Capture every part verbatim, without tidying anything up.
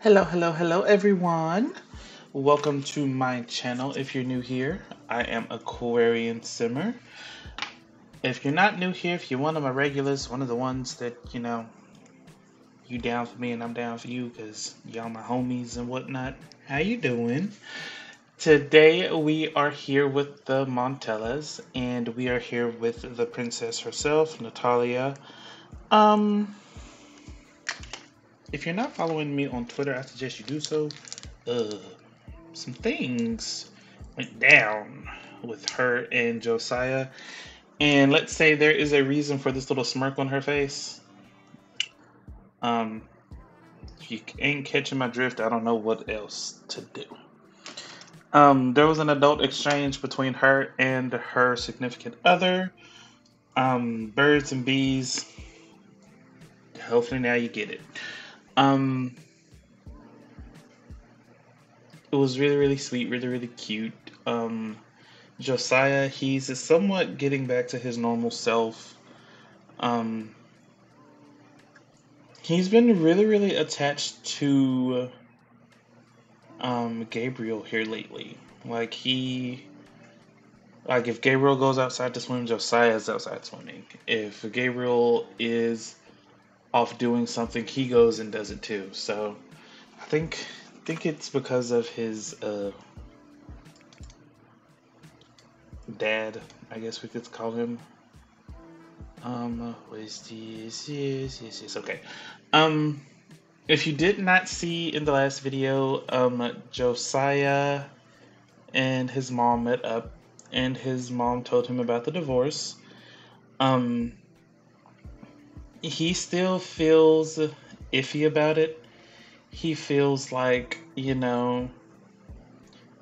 Hello, hello, hello everyone. Welcome to my channel. If you're new here, I am Aquarian Simmer. If you're not new here, if you're one of my regulars, one of the ones that, you know, you down for me and I'm down for you because y'all my homies and whatnot, how you doing? Today we are here with the Montellas and we are here with the princess herself, Nataliya. Um... If you're not following me on Twitter, I suggest you do so. Uh, some things went down with her and Josiah. And let's say there is a reason for this little smirk on her face. Um, if you ain't catching my drift, I don't know what else to do. Um, there was an adult exchange between her and her significant other. Um, birds and bees. Hopefully now you get it. Um, it was really, really sweet, really, really cute. Um, Josiah, he's somewhat getting back to his normal self. Um, he's been really, really attached to, um, Gabriel here lately. Like, he, like, if Gabriel goes outside to swim, Josiah's outside swimming. If Gabriel is off doing something, he goes and does it too. So I think I think it's because of his uh, dad, I guess we could call him. Um, what is this? Yes, yes, yes. Okay. Um, if you did not see in the last video, um, Josiah and his mom met up, and his mom told him about the divorce. Um. He still feels iffy about it. He feels like, you know,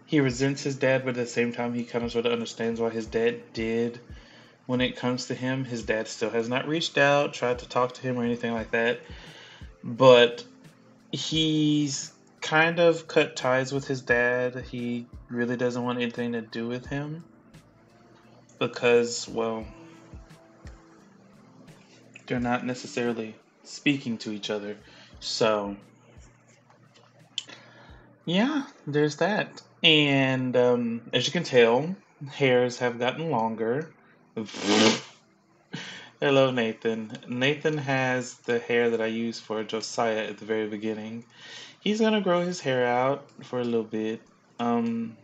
he resents his dad, but at the same time, he kind of sort of understands why his dad did when it comes to him. His dad still has not reached out, tried to talk to him or anything like that. But he's kind of cut ties with his dad. He really doesn't want anything to do with him because, well, they're not necessarily speaking to each other. So, yeah, there's that. And um, as you can tell, hairs have gotten longer. Hello, Nathan. Nathan has the hair that I used for Josiah at the very beginning. He's going to grow his hair out for a little bit. Um,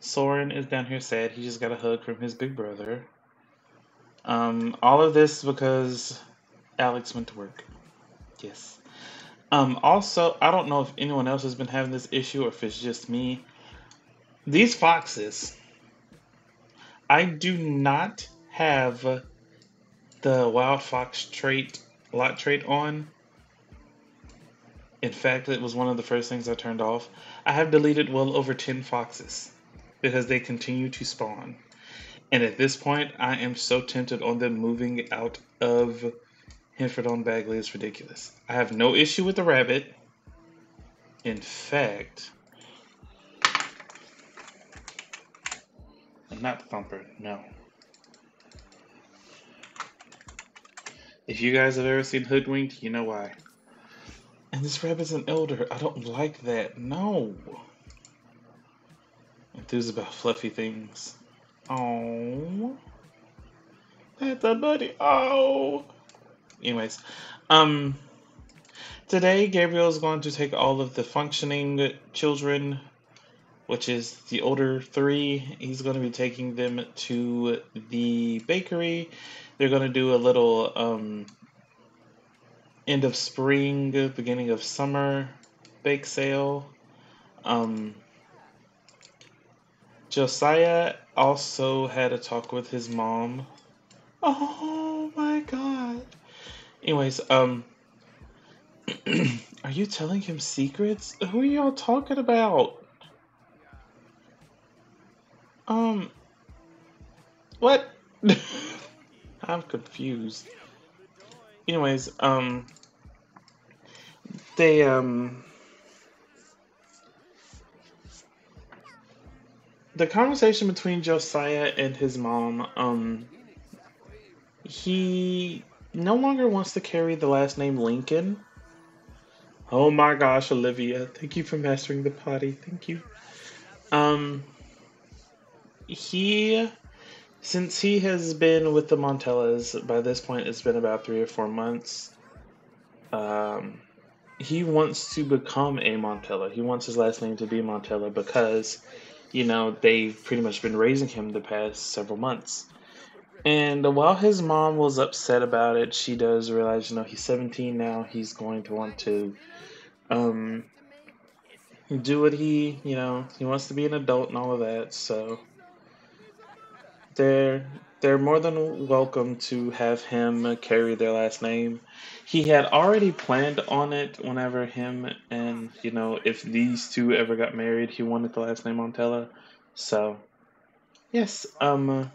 Soren is down here sad. He just got a hug from his big brother. Um, all of this because Alex went to work. Yes. Um, also, I don't know if anyone else has been having this issue or if it's just me. These foxes, I do not have the wild fox trait, lot trait on. In fact, it was one of the first things I turned off. I have deleted well over ten foxes because they continue to spawn. And at this point, I am so tempted on them moving out of Henford on Bagley. It's ridiculous. I have no issue with the rabbit. In fact, I'm not Thumper, no. If you guys have ever seen Hoodwinked, you know why. And this rabbit's an elder. I don't like that. No. Enthused about fluffy things. Oh, that's a buddy. Oh, anyways, um, today Gabriel is going to take all of the functioning children, which is the older three. He's going to be taking them to the bakery. They're going to do a little um, end of spring, beginning of summer bake sale. Um, Josiah also had a talk with his mom. Oh my god. Anyways, um, are you telling him secrets? Who are y'all talking about? Um, what? I'm confused. Anyways, um, they, um, the conversation between Josiah and his mom, um, he no longer wants to carry the last name Lincoln. Oh my gosh, Olivia. Thank you for mastering the potty. Thank you. Um, he, since he has been with the Montellas, by this point it's been about three or four months, um, he wants to become a Montella. He wants his last name to be Montella because, you know, they've pretty much been raising him the past several months. And while his mom was upset about it, she does realize, you know, he's seventeen now. He's going to want to um, do what he, you know, he wants to be an adult and all of that. So they're, they're more than welcome to have him carry their last name. He had already planned on it whenever him and, you know, if these two ever got married, he wanted the last name Montella. So, yes, um... Uh,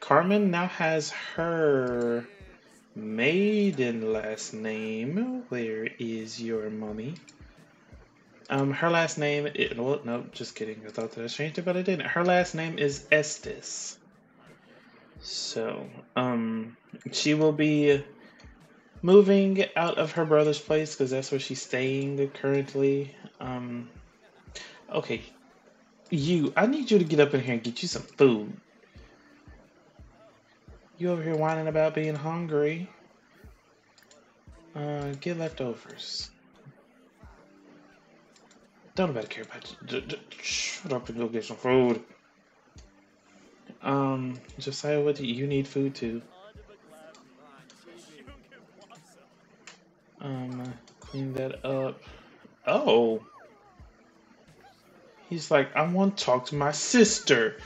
Carmen now has her maiden last name. Where is your mommy? Um, her last name is... Well, no, just kidding. I thought that I changed it, but I didn't. Her last name is Estes. So, um, she will be moving out of her brother's place because that's where she's staying currently. Um, okay. You, I need you to get up in here and get you some food. You over here whining about being hungry. Uh, get leftovers. Don't nobody care about you. Shut up and go get some food. Um, Josiah, what do you, you need food too? Um, clean that up. Oh. He's like, I want to talk to my sister.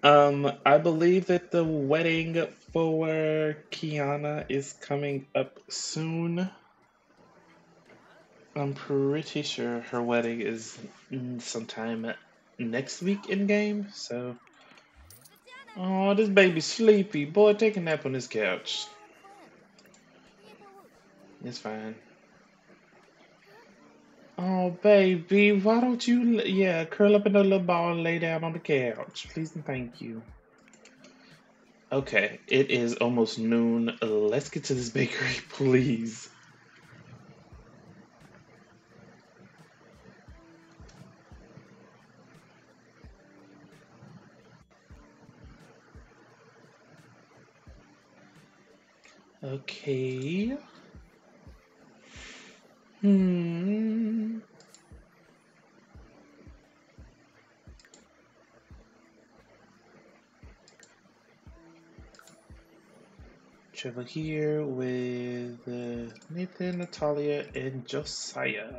Um, I believe that the wedding for Kiana is coming up soon. I'm pretty sure her wedding is sometime next week in game, so... Oh, this baby's sleepy. Boy, take a nap on this couch. It's fine. Oh, baby, why don't you, yeah, curl up in a little ball and lay down on the couch. Please and thank you. Okay, it is almost noon. Let's get to this bakery, please. Okay. Hmm. Trevor here with uh, Nathan, Nataliya, and Josiah.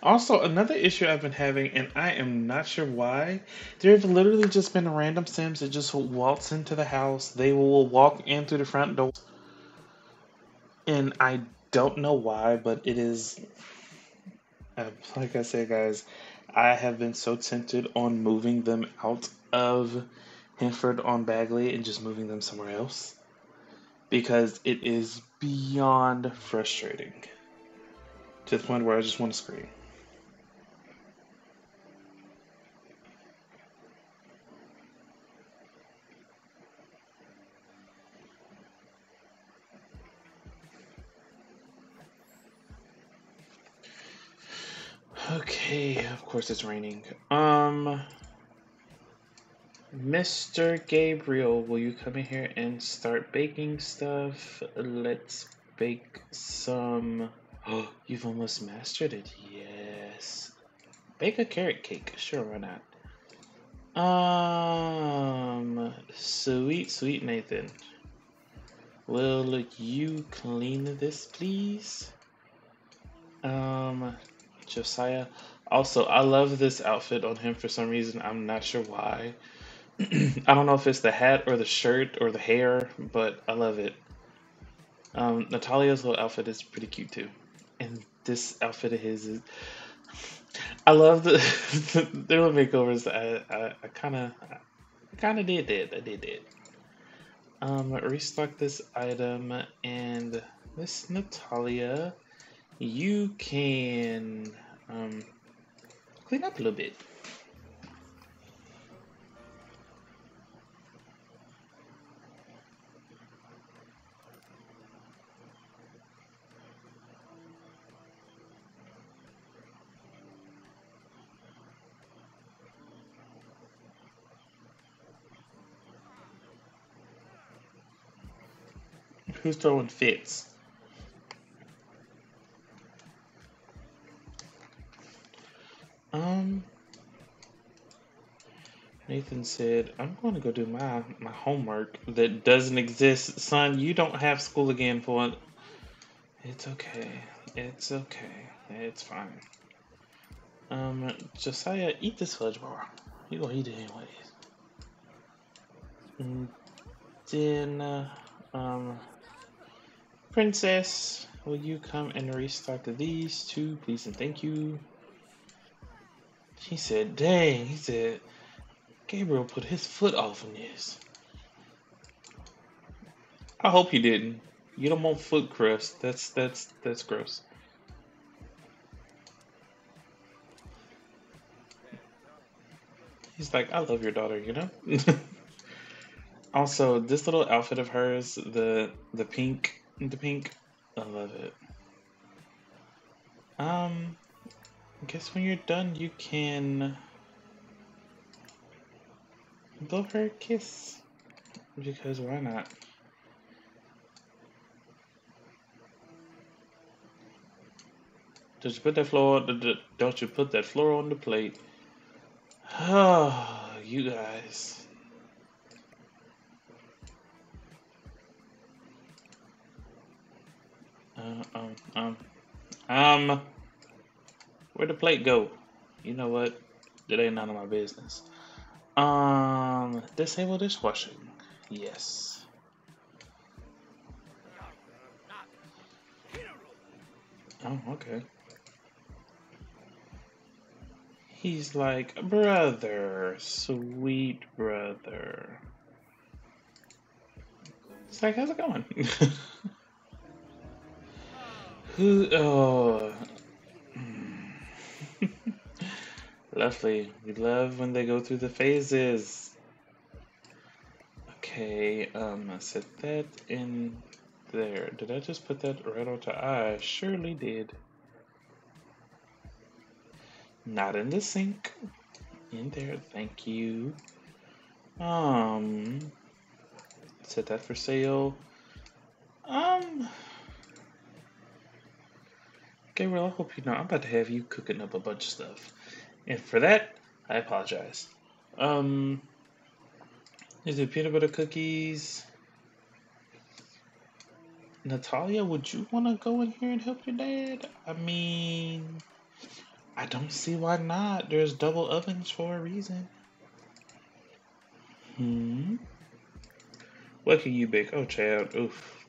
Also, another issue I've been having, and I am not sure why, there have literally just been random Sims that just waltz into the house. They will walk in through the front door. And I don't know why, but it is, uh, like I said, guys, I have been so tempted on moving them out of Henford on Bagley and just moving them somewhere else. Because it is beyond frustrating. To the point where I just want to scream. Okay, of course it's raining. Um, Mister Gabriel, will you come in here and start baking stuff? Let's bake some... Oh, you've almost mastered it. Yes. Bake a carrot cake. Sure, why not? Um, sweet, sweet Nathan. Will you clean this, please? Um... Josiah. Also, I love this outfit on him for some reason. I'm not sure why. I don't know if it's the hat or the shirt or the hair, but I love it. Um, Natalia's little outfit is pretty cute too. And this outfit of his is... I love the, the little makeovers. I, I, I kind of I kind of did that. I did that. Um, restock this item. And Miss Nataliya, you can um, clean up a little bit. who's throwing fits? Um, Nathan said, I'm going to go do my, my homework that doesn't exist. Son, you don't have school again for it. It's okay. It's okay. It's fine. Um, Josiah, eat this fudge bar. You're going to eat it anyways. And then, uh, um, Princess, will you come and restock these two, please and thank you? He said, dang, he said, Gabriel put his foot off in this. I hope you didn't. You don't want foot crust. That's, that's, that's gross. He's like, I love your daughter, you know? Also, this little outfit of hers, the the pink, the pink, I love it. Um, I guess when you're done, you can blow her a kiss, because why not? Don't you put that floor? Don't you put that floor on the plate? Oh, you guys. Uh, um, um, um, where'd the plate go? You know what? It ain't none of my business. Um, disable dishwashing. Yes. Oh, okay. He's like, brother, sweet brother. It's like, how's it going? Who, oh, lovely. We love when they go through the phases. Okay, um, I set that in there. Did I just put that right onto I? Surely did. Not in the sink. In there, thank you. Um, set that for sale. Um... Gabriel, I hope you know I'm about to have you cooking up a bunch of stuff. And for that, I apologize. Um, is it peanut butter cookies? Nataliya, would you want to go in here and help your dad? I mean, I don't see why not. There's double ovens for a reason. Hmm? What can you bake? Oh, child. Oof.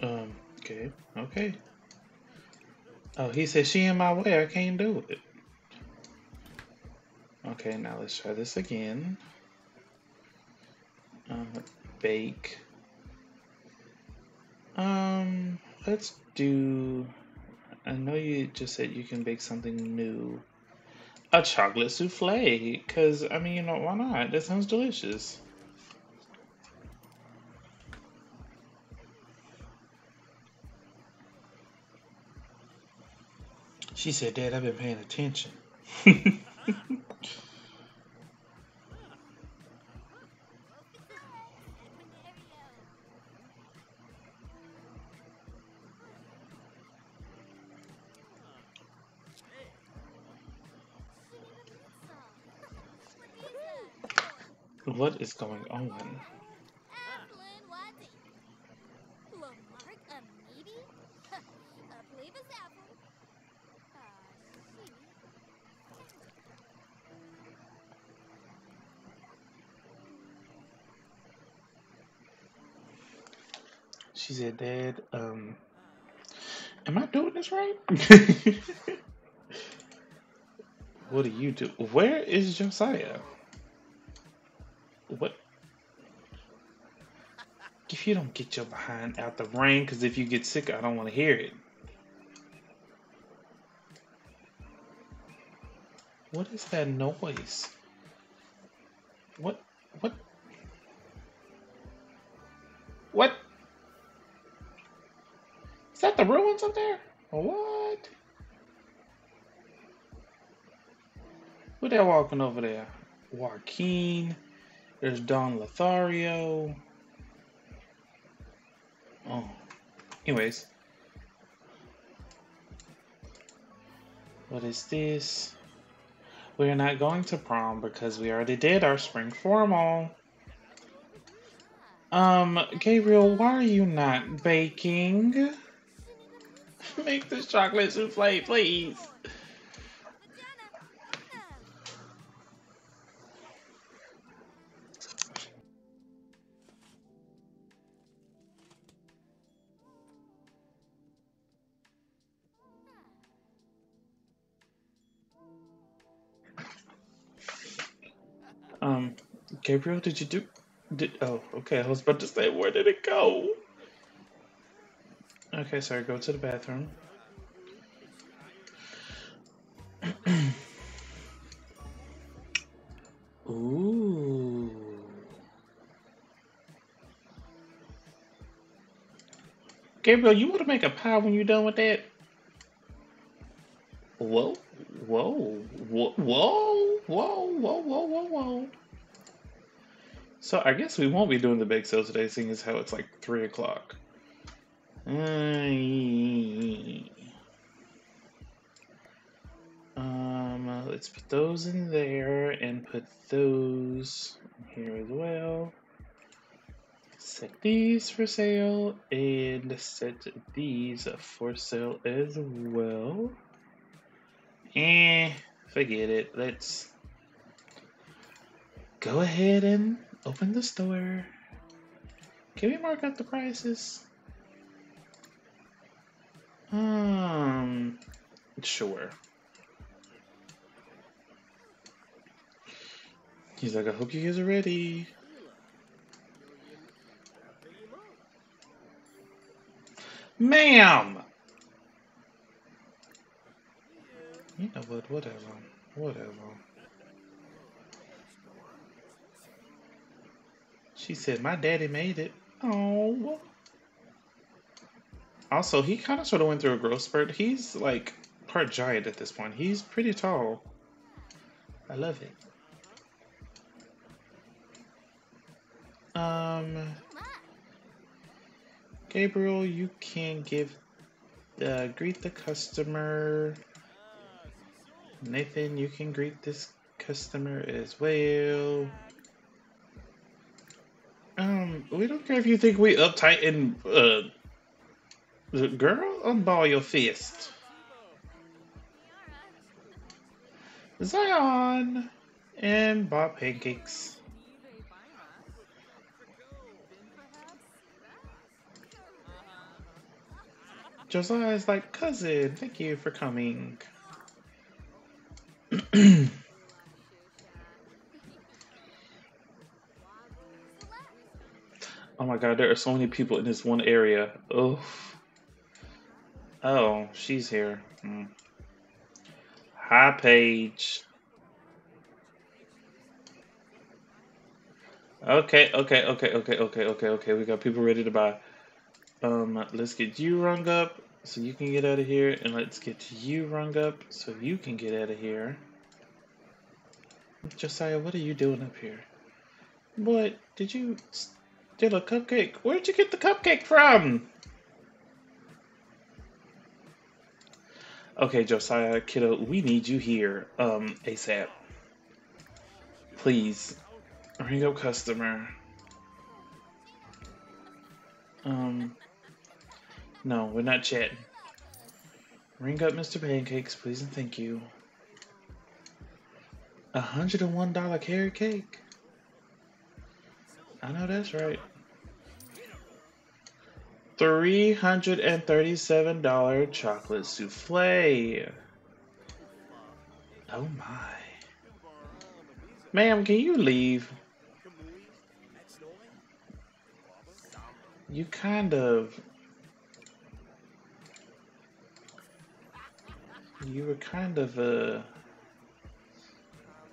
Um, okay, okay. Oh, he said she in my way, I can't do it. Okay, now let's try this again. Um, bake. Um, let's do, I know you just said you can bake something new. A chocolate souffle, because, I mean, you know, why not? That sounds delicious. She said, Dad, I've been paying attention. What is going on? She said, Dad, um, am I doing this right? What do you do? Where is Josiah? What? If you don't get your behind out the rain, because if you get sick, I don't want to hear it. What is that noise? What? What? What? Is that the ruins up there? What? Who they walking over there? Joaquin. There's Don Lothario. Oh. Anyways. What is this? We are not going to prom because we already did our spring formal. Um, Gabriel, why are you not baking? Make this chocolate souffle, please. Um, Gabriel, did you do... Did, oh, okay, I was about to say, where did it go? Okay, sorry, go to the bathroom. Ooh. Gabriel, you want to make a pie when you're done with that? Whoa, whoa, whoa, whoa, whoa, whoa, whoa, whoa, whoa. So I guess we won't be doing the bake sale today, seeing as how it's like three o'clock. Um, let's put those in there and put those here as well. Set these for sale and set these for sale as well. Eh, forget it. Let's go ahead and open the store. Can we mark up the prices? Um, sure. He's like, I hope you guys are ready. Ma'am! You know what? Whatever. Whatever. She said, my daddy made it. Oh. Also, he kind of sort of went through a growth spurt. He's like part giant at this point. He's pretty tall. I love it. Um, Gabriel, you can give, uh, greet the customer. Nathan, you can greet this customer as well. Um, we don't care if you think we uptight and, uh, girl, unball your fist. Zion! And Bob Pancakes. Josiah is like, cousin, thank you for coming. Oh my god, there are so many people in this one area. Oh. Oh, she's here. Mm. Hi, Paige. Okay, okay, okay, okay, okay, okay, okay. We got people ready to buy. Um, let's get you rung up so you can get out of here. And let's get you rung up so you can get out of here. Josiah, what are you doing up here? Boy, did you... Did a cupcake? Where'd you get the cupcake from? Okay, Josiah, kiddo, we need you here, um, ASAP. Please, ring up customer. Um, no, we're not chatting. Ring up Mister Pancakes, please and thank you. A hundred and one dollar carrot cake. I know that's right. three hundred thirty-seven dollar chocolate souffle. Oh my. Ma'am, can you leave? You kind of... You were kind of, uh...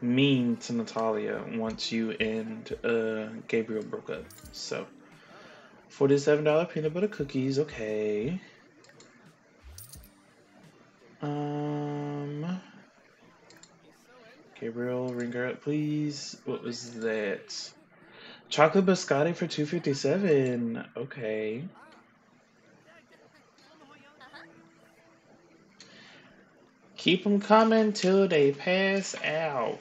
mean to Nataliya once you and uh, Gabriel broke up. So, forty-seven dollar peanut butter cookies. Okay. Um, Gabriel Gabriel, ring her up, please. What was that? Chocolate biscotti for two fifty-seven. Okay. Keep them coming till they pass out.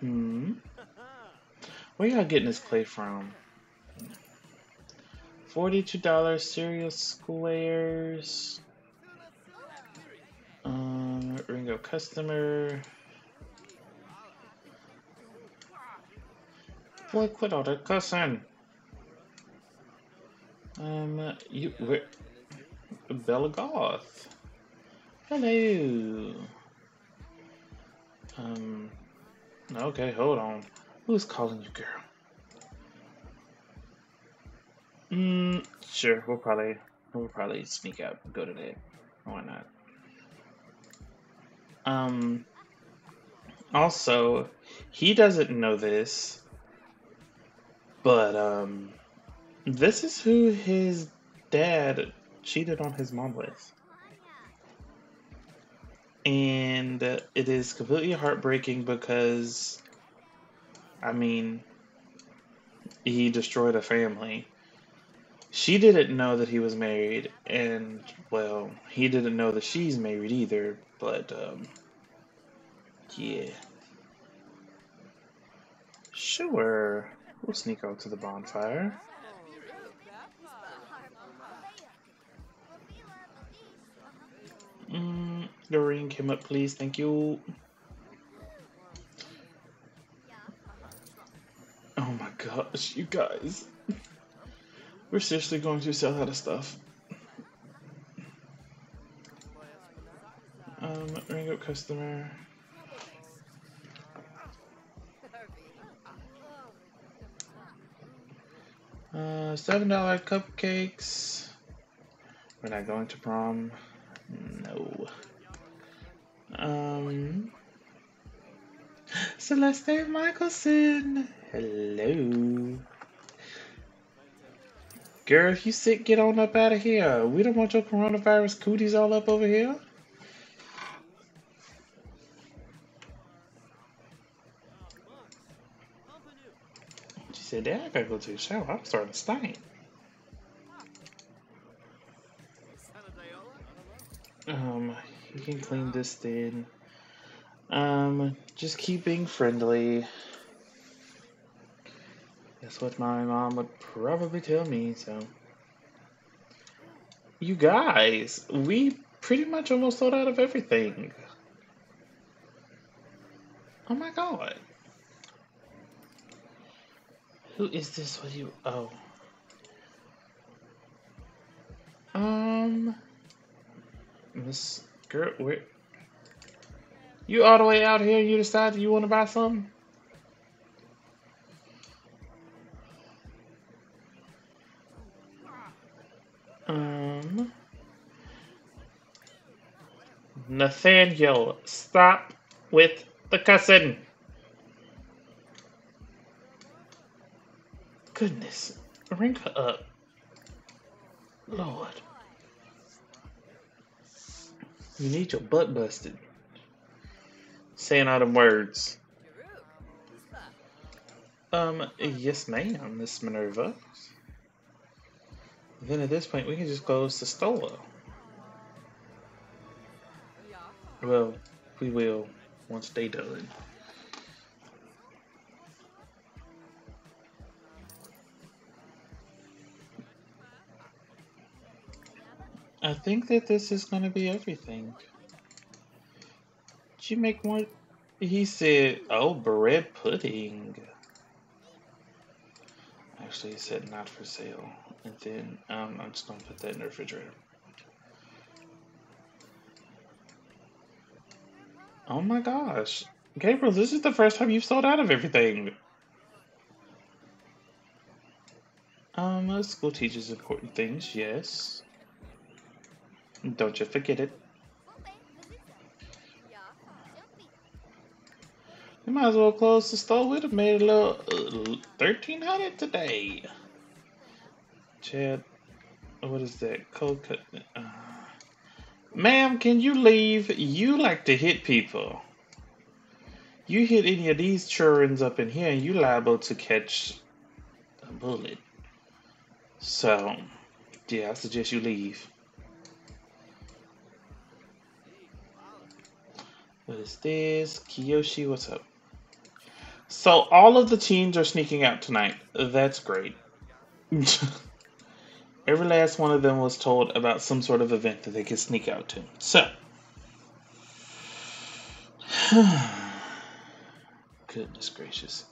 Hmm. Where y'all getting this clay from? forty-two dollars cereal squares. Um, ring up customer. Boy, quit all that cussing. Um, you, where? Bella Goth. Hello. Um, okay, hold on. Who's calling you, girl? Mm, sure, we'll probably we'll probably sneak out and go to that. Why not? Um also, he doesn't know this, but um this is who his dad cheated on his mom with. And it is completely heartbreaking because I mean, he destroyed a family. She didn't know that he was married, and, well, he didn't know that she's married either, but, um, yeah. Sure, we'll sneak out to the bonfire. Mm, the ring came up, please, thank you. Oh my gosh, you guys. We're seriously going to sell out of stuff. Um, ring up customer. Uh, seven dollar cupcakes. We're not going to prom. No. Um, Celeste Michelson. Hello. Girl, if you sick, get on up out of here. We don't want your coronavirus cooties all up over here. She said, Dad, I gotta go to the shower. I'm starting to stink. Um, you can clean this then. Um, just keep being friendly. That's what my mom would probably tell me, so. You guys, we pretty much almost sold out of everything. Oh my god. Who is this with you? Oh. Um. Miss girl, where? You all the way out here, you decide you want to buy something? Um, Nathaniel, stop with the cussing. Goodness, ring her up, Lord. You need your butt busted. Saying all them words. Um, yes, ma'am, Miss Minerva. Then at this point, we can just close the store. Well, we will once they do it. I think that this is going to be everything. Did you make more? He said, oh, bread pudding. Actually, he said not for sale. And then um, I'm just going to put that in the refrigerator. Oh my gosh. Gabriel, this is the first time you've sold out of everything. Um, school teaches important things, yes. Don't you forget it. You might as well close the store. We'd have made a little uh, thirteen hundred today. Chad, what is that? Cold cut. Uh, Ma'am, can you leave? You like to hit people. You hit any of these children up in here and you liable to catch a bullet. So, yeah, I suggest you leave. What is this? Kiyoshi, what's up? So all of the teams are sneaking out tonight. That's great. Every last one of them was told about some sort of event that they could sneak out to. So. Goodness gracious.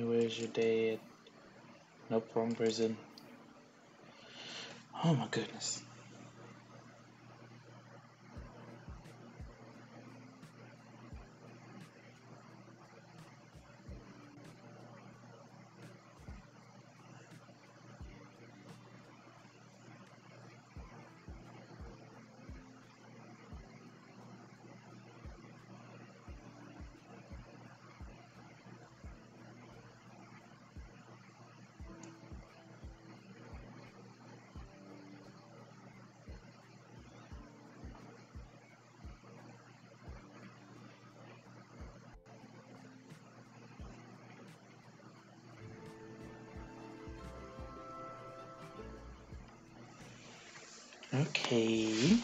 Where's your dad? Nope, wrong prison. Oh my goodness. Okay. She's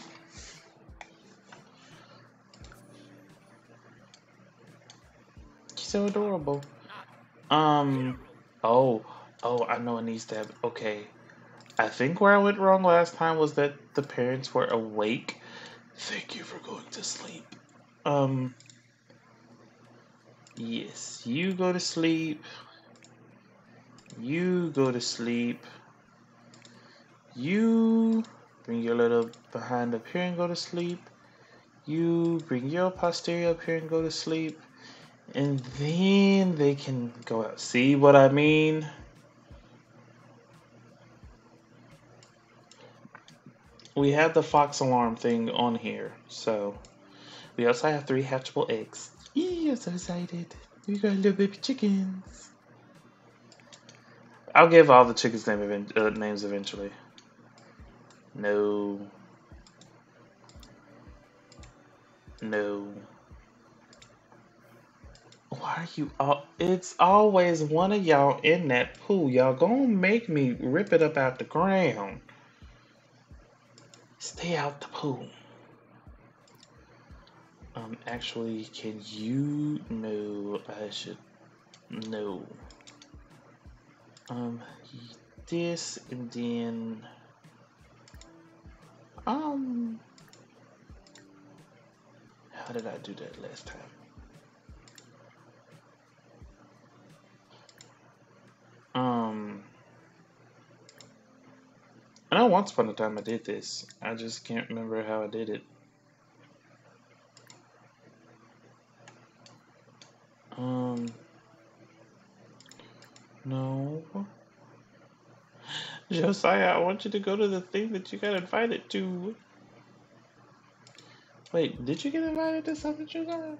so adorable. Um. Oh. Oh, I know it needs to happen. Okay. I think where I went wrong last time was that the parents were awake. Thank you for going to sleep. Um. Yes. You go to sleep. You go to sleep. You... Bring your little behind up here and go to sleep. You bring your posterior up here and go to sleep. And then they can go out. See what I mean? We have the fox alarm thing on here. So we also have three hatchable eggs. Eee, I'm so excited. We got little baby chickens. I'll give all the chickens name, uh, names eventually. No. No. Why are you all? It's always one of y'all in that pool. Y'all gonna make me rip it up out the ground. Stay out the pool. Um, actually, can you? No, I should. No. Um, this and then. Um, how did I do that last time? Um, I know once upon a time I did this. I just can't remember how I did it. Um, no. Josiah, I want you to go to the thing that you got invited to. Wait, did you get invited to something, Josiah?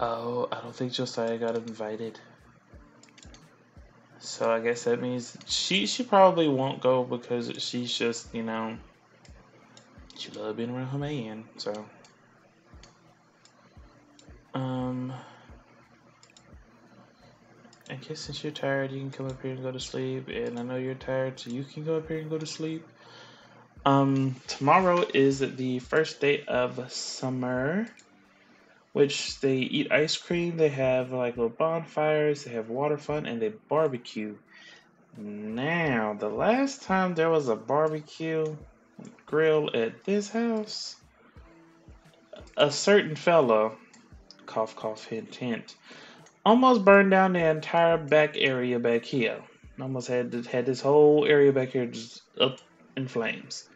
Oh, I don't think Josiah got invited. So I guess that means she she probably won't go because she's just, you know... She loves being around her man, so. Um. I guess since you're tired, you can come up here and go to sleep. And I know you're tired, so you can go up here and go to sleep. Um, tomorrow is the first day of summer, which they eat ice cream. They have like little bonfires, they have water fun, and they barbecue. Now, the last time there was a barbecue grill at this house a certain fellow, cough, cough, hint, hint, almost burned down the entire back area back here. Almost had had this whole area back here just up in flames.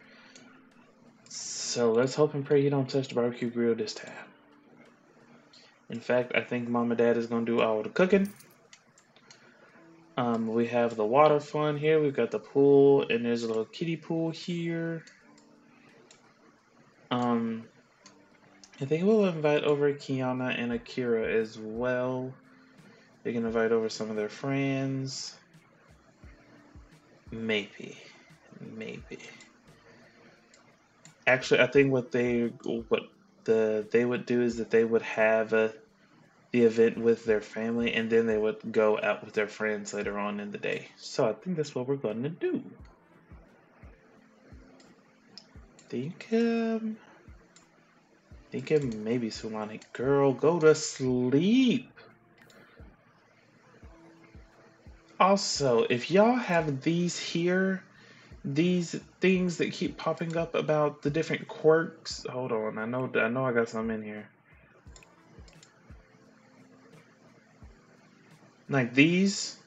So let's hope and pray you don't touch the barbecue grill this time. In fact, I think Mom and Dad is going to do all the cooking. Um, we have the water fun here. We've got the pool, and there's a little kiddie pool here. Um, I think we'll invite over Kiana and Akira as well. They can invite over some of their friends. Maybe, maybe. Actually, I think what they what the they would do is that they would have a, the event with their family, and then they would go out with their friends later on in the day. So I think that's what we're going to do. Think, um, thinking maybe Sulani, girl, go to sleep. Also, if y'all have these here, these things that keep popping up about the different quirks. Hold on, I know, I know, I got some in here. Like these,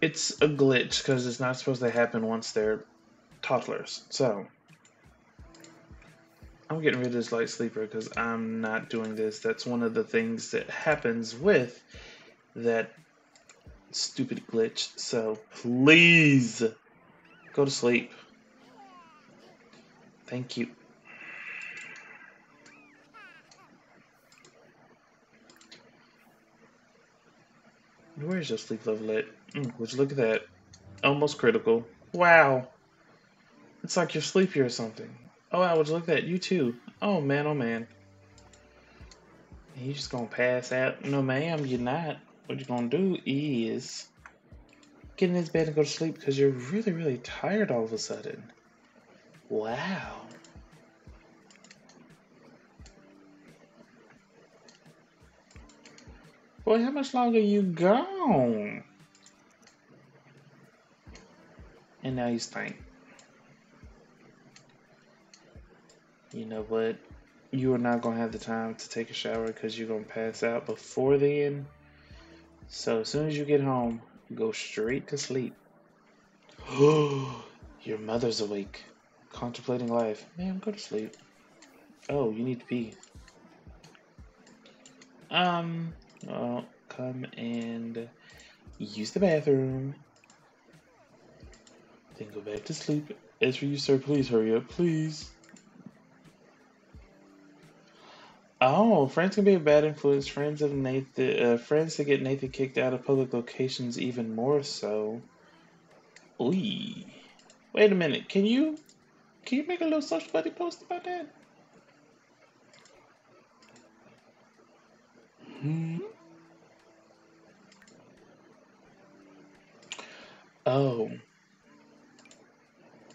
it's a glitch because it's not supposed to happen once they're toddlers. So I'm getting rid of this light sleeper because I'm not doing this. That's one of the things that happens with that stupid glitch. So please go to sleep. Thank you. Where's your sleep level at? Mm, would you look at that? Almost critical. Wow. It's like you're sleepy or something. Oh, wow, would you look at that? You too. Oh, man, oh, man. You just gonna pass out? No, ma'am, you're not. What you're gonna do is get in this bed and go to sleep because you're really, really tired all of a sudden. Wow. Boy, how much longer you gone? And now you stink. You know what? You are not gonna have the time to take a shower because you're gonna pass out before then. So as soon as you get home, go straight to sleep. Your mother's awake, contemplating life. Man, go to sleep. Oh, you need to pee. Um, well, come and use the bathroom. Then go back to sleep. As for you, sir, please hurry up, please. Oh, friends can be a bad influence. Friends of Nathan, uh, friends that get Nathan kicked out of public locations even more so. Ooh. Wait a minute. Can you, can you make a little social buddy post about that? Hmm. Oh.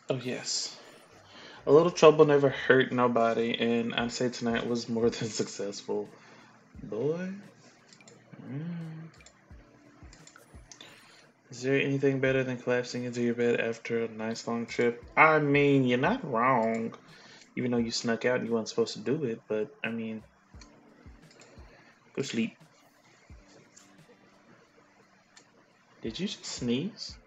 Oh yes. A little trouble never hurt nobody, and I'd say tonight was more than successful. Boy. Mm. Is there anything better than collapsing into your bed after a nice long trip? I mean, you're not wrong. Even though you snuck out and you weren't supposed to do it, but, I mean, go sleep. Did you just sneeze?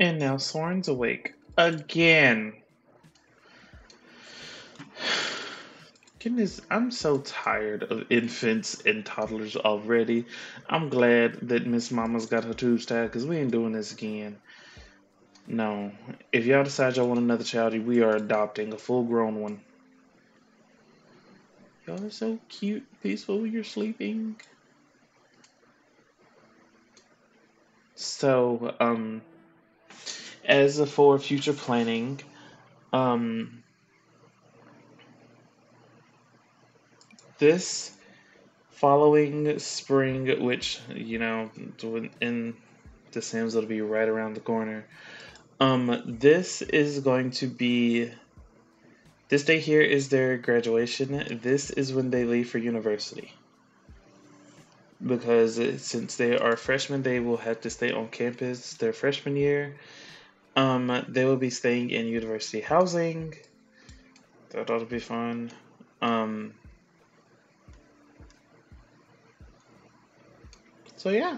And now Soren's awake again. Goodness, I'm so tired of infants and toddlers already. I'm glad that Miss Mama's got her tubes tied because we ain't doing this again. No, if y'all decide y'all want another child, we are adopting a full-grown one. Y'all are so cute, peaceful, you're sleeping. So, um... as for future planning, um, this following spring, which, you know, in the Sims, it'll be right around the corner. Um, this is going to be, this day here is their graduation. This is when they leave for university. Because since they are freshmen, they will have to stay on campus their freshman year. Um, they will be staying in university housing. That ought to be fun. Um, so yeah.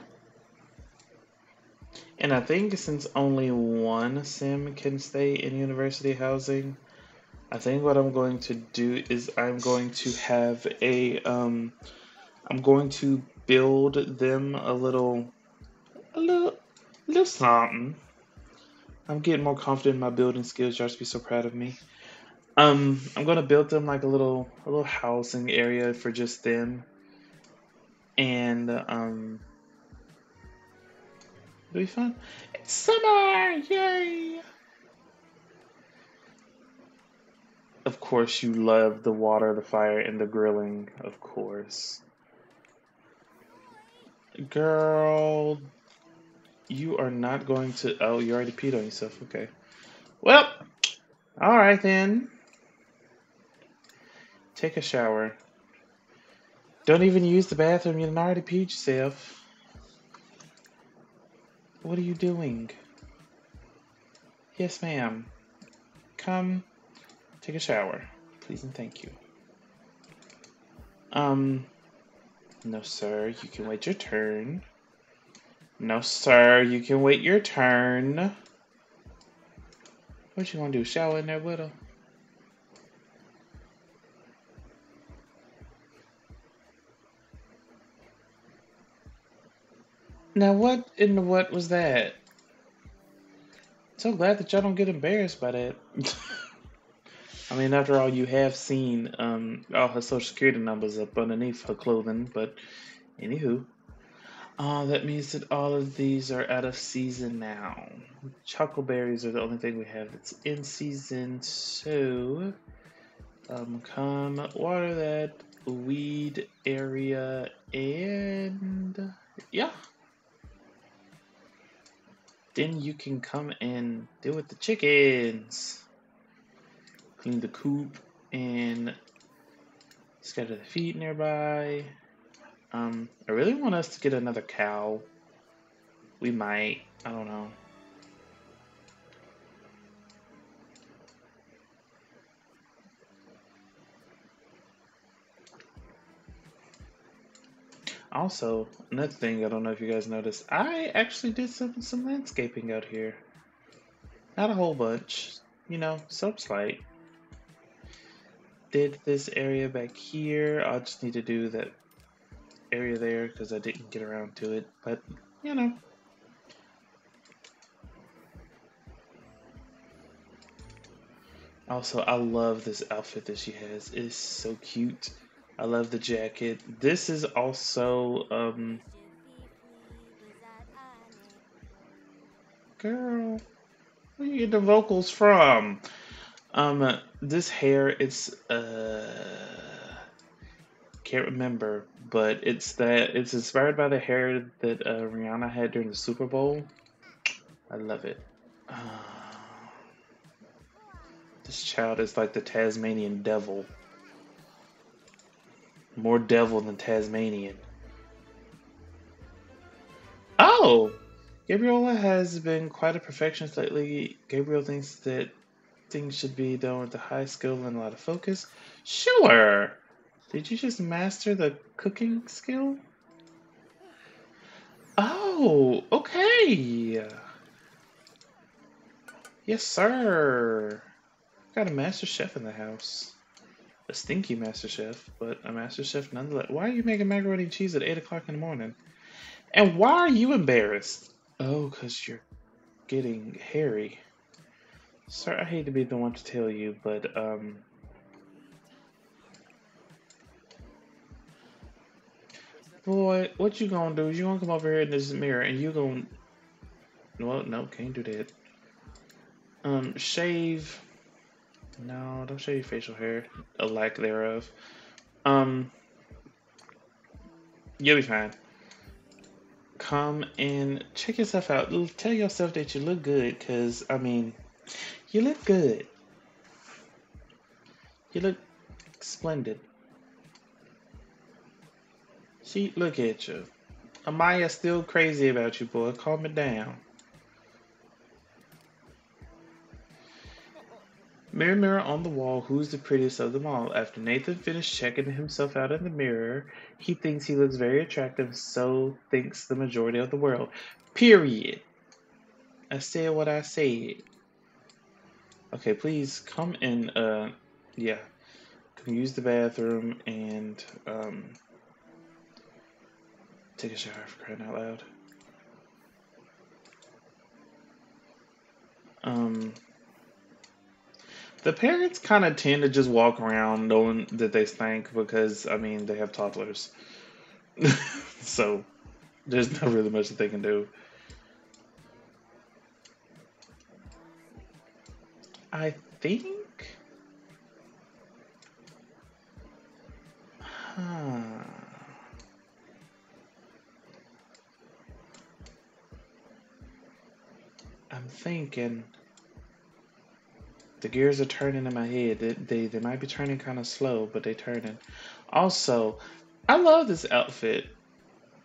And I think since only one Sim can stay in university housing, I think what I'm going to do is I'm going to have a, um, I'm going to build them a little, a little, a little something. I'm getting more confident in my building skills. Y'all should be so proud of me. Um, I'm going to build them like a little, a little housing area for just them. And, um, it'll be fun. It's summer! Yay! Of course you love the water, the fire, and the grilling. Of course. Girl, you are not going to... Oh, you already peed on yourself. Okay. Well, all right then. Take a shower. Don't even use the bathroom. You already peed yourself. What are you doing? Yes, ma'am. Come. Take a shower, please and thank you. Um, no sir, you can wait your turn. No sir, you can wait your turn. What you gonna do, shower in there with her? Now what in the what was that? So glad that y'all don't get embarrassed by that. I mean, after all, you have seen um, all her social security numbers up underneath her clothing, but anywho. Uh, that means that all of these are out of season now. Chocoberries are the only thing we have that's in season, so um, come water that weed area and yeah. Then you can come and deal with the chickens. Clean the coop and scatter the feed nearby. Um, I really want us to get another cow. We might. I don't know. Also, another thing I don't know if you guys noticed, I actually did some, some landscaping out here. Not a whole bunch. You know, some slight. Did this area back here. I'll just need to do that area there because I didn't get around to it, but you know. Also, I love this outfit that she has. It is so cute. I love the jacket. This is also, um, girl, where you get the vocals from? Um, this hair, it's, uh, can't remember, but it's that, it's inspired by the hair that, uh, Rihanna had during the Super Bowl. I love it. Uh, this child is like the Tasmanian devil. More devil than Tasmanian. Oh! Gabriella has been quite a perfectionist lately. Gabriel thinks that things should be done with a high skill and a lot of focus. Sure! Did you just master the cooking skill? Oh, okay! Yes, sir! Got a master chef in the house. A stinky master chef, but a master chef nonetheless. Why are you making macaroni and cheese at eight o'clock in the morning? And why are you embarrassed? Oh, because you're getting hairy. Sir, I hate to be the one to tell you, but, um... boy, what you gonna do is you gonna come over here in this mirror and you gonna... Well, no, can't do that. Um, shave... No, don't shave your facial hair. A lack thereof. Um... You'll be fine. Come and check yourself out. Tell yourself that you look good, because, I mean, you look good. You look splendid. See, look at you. Amaya's still crazy about you, boy. Calm it down. Mirror, mirror on the wall, who's the prettiest of them all? After Nathan finished checking himself out in the mirror, he thinks he looks very attractive, so thinks the majority of the world. Period. I said what I said. Okay, please come and, uh, yeah. Come use the bathroom and, um, take a shower, for crying out loud. Um... The parents kind of tend to just walk around knowing that they stink because, I mean, they have toddlers. So, there's not really much that they can do. I think... Huh... I'm thinking... The gears are turning in my head. They, they, they might be turning kind of slow, but they're turning. Also, I love this outfit.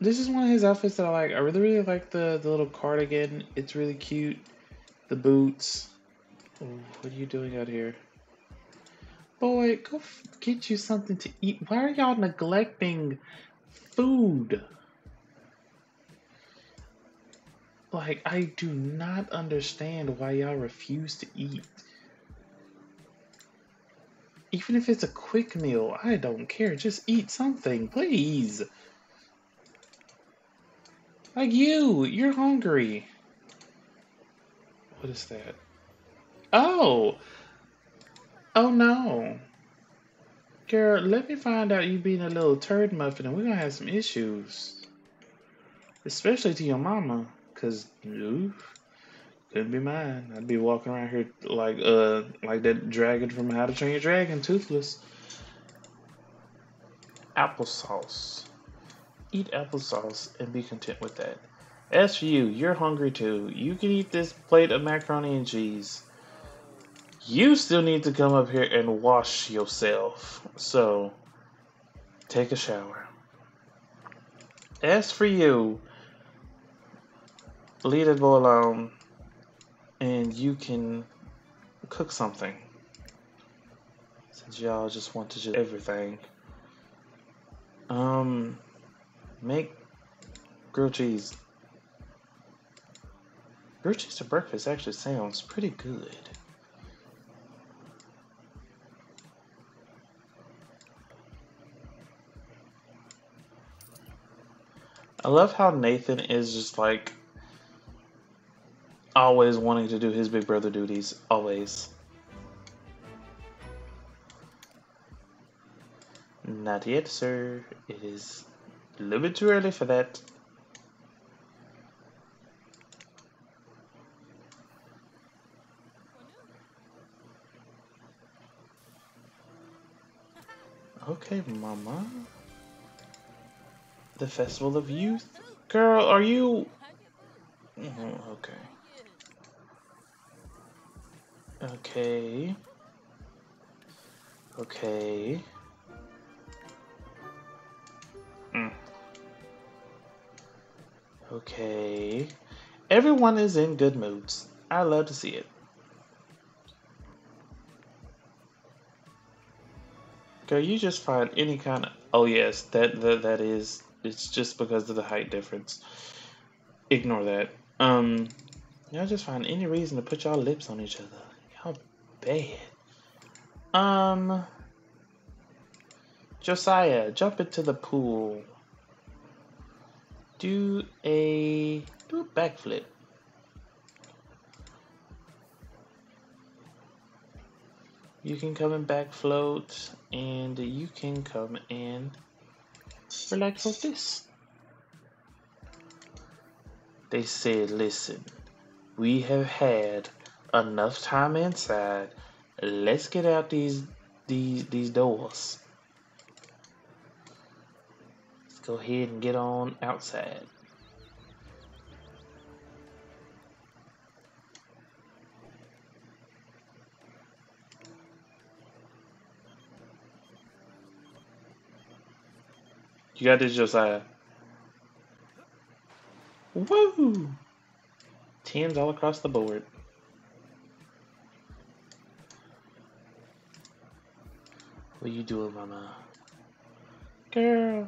This is one of his outfits that I like. I really, really like the, the little cardigan. It's really cute. The boots. Ooh, what are you doing out here? Boy, go f get you something to eat. Why are y'all neglecting food? Like, I do not understand why y'all refuse to eat. Even if it's a quick meal, I don't care. Just eat something, please. Like you, you're hungry. What is that? Oh. Oh, no. Girl, let me find out you being a little turd muffin and we're going to have some issues. Especially to your mama. Because, oof. It'd be mine. I'd be walking around here like uh like that dragon from How to Train Your Dragon, toothless. Applesauce. Eat applesauce and be content with that. As for you, you're hungry too. You can eat this plate of macaroni and cheese. You still need to come up here and wash yourself. So, take a shower. As for you, leave that boy alone. And you can cook something. Since y'all just want to do everything. Um, make grilled cheese. Grilled cheese to breakfast actually sounds pretty good. I love how Nathan is just like always wanting to do his big brother duties. Always. Not yet, sir. It is a little bit too early for that. Okay, Mama. The Festival of Youth? Girl, are you... Oh, okay. Okay. Okay. Mm. Okay. Everyone is in good moods. I love to see it. Girl, you just find any kind of... Oh, yes. That, that, that is... It's just because of the height difference. Ignore that. Um, y'all just find any reason to put y'all lips on each other. Bad. Um, Josiah, jump into the pool. Do a do a backflip. You can come and back float, and you can come and relax like this. They said, "Listen, we have had enough time inside. Let's get out these these these doors. Let's go ahead and get on outside. You got this, Josiah. Woo! Tens all across the board. What you doing, mama? Girl.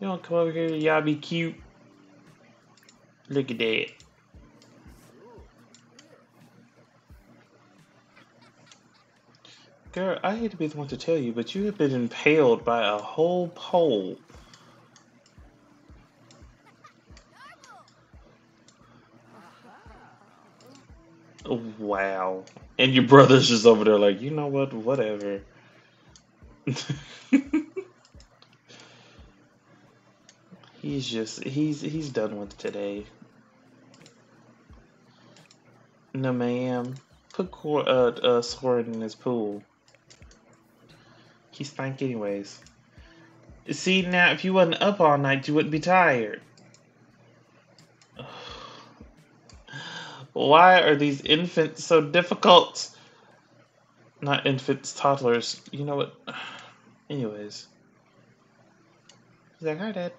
You don't come over here, y'all be cute. Look at that. Girl, I hate to be the one to tell you, but you have been impaled by a whole pole. Wow. And your brother's just over there like, you know what, whatever. He's just, he's, he's done with today. No, ma'am. Put Cor uh, uh, Soren in his pool. He stank anyways. See, now, if you wasn't up all night, you wouldn't be tired. Why are these infants so difficult? Not infants, toddlers. You know what? Anyways. He's like, hi, Dad.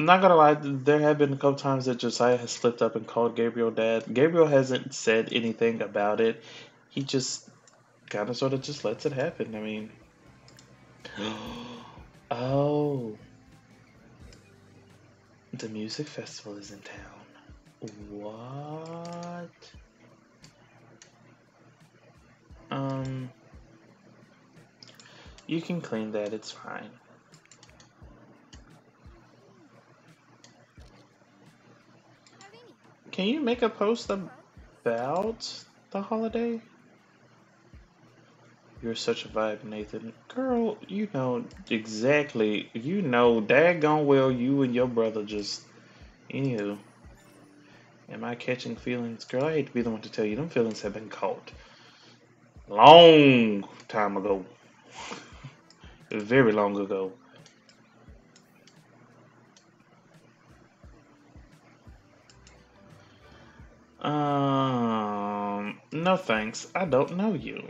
I'm not gonna lie, there have been a couple times that Josiah has slipped up and called Gabriel Dad. Gabriel hasn't said anything about it. He just kind of sort of just lets it happen. I mean... Oh... The music festival is in town. What? Um... You can clean that, it's fine. Can you make a post about the holiday? You're such a vibe, Nathan. Girl, you know exactly. You know daggone well you and your brother just... Anywho. Am I catching feelings? Girl, I hate to be the one to tell you. Them feelings have been caught. Long time ago. Very long ago. Um, no thanks. I don't know you.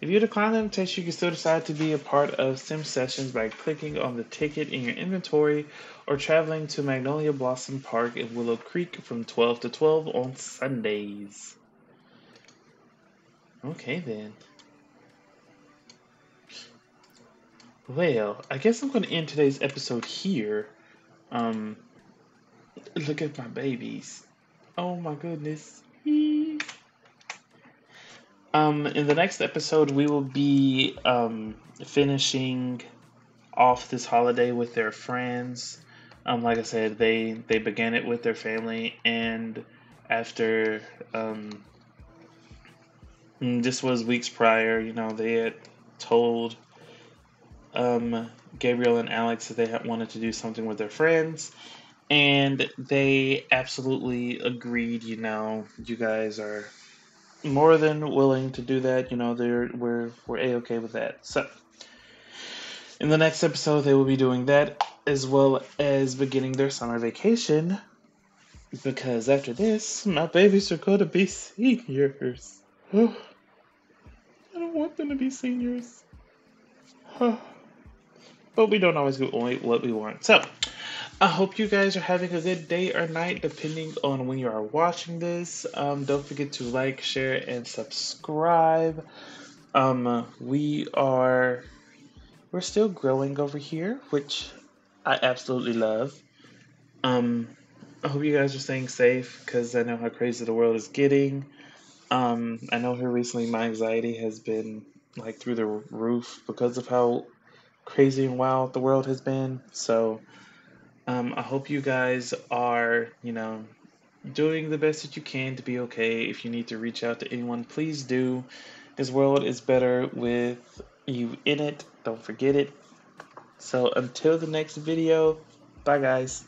If you decline the invitation, you can still decide to be a part of Sim Sessions by clicking on the ticket in your inventory or traveling to Magnolia Blossom Park in Willow Creek from twelve to twelve on Sundays. Okay, then. Well, I guess I'm going to end today's episode here. Um, look at my babies. Oh my goodness. Um, in the next episode, we will be um, finishing off this holiday with their friends. Um, like I said, they, they began it with their family, and after um, this was weeks prior, you know, they had told um, Gabriel and Alex that they had wanted to do something with their friends. And they absolutely agreed, you know, you guys are more than willing to do that, you know, they're we're we're A-okay with that. So in the next episode they will be doing that as well as beginning their summer vacation. Because after this, my babies are gonna be seniors. Oh, I don't want them to be seniors. Oh, but we don't always get what we want. So I hope you guys are having a good day or night, depending on when you are watching this. Um, don't forget to like, share, and subscribe. Um, we are, we're still growing over here, which I absolutely love. Um, I hope you guys are staying safe, because I know how crazy the world is getting. Um, I know here recently my anxiety has been, like, through the roof because of how crazy and wild the world has been, so... Um, I hope you guys are, you know, doing the best that you can to be okay. If you need to reach out to anyone, please do. This world is better with you in it. Don't forget it. So until the next video, bye guys.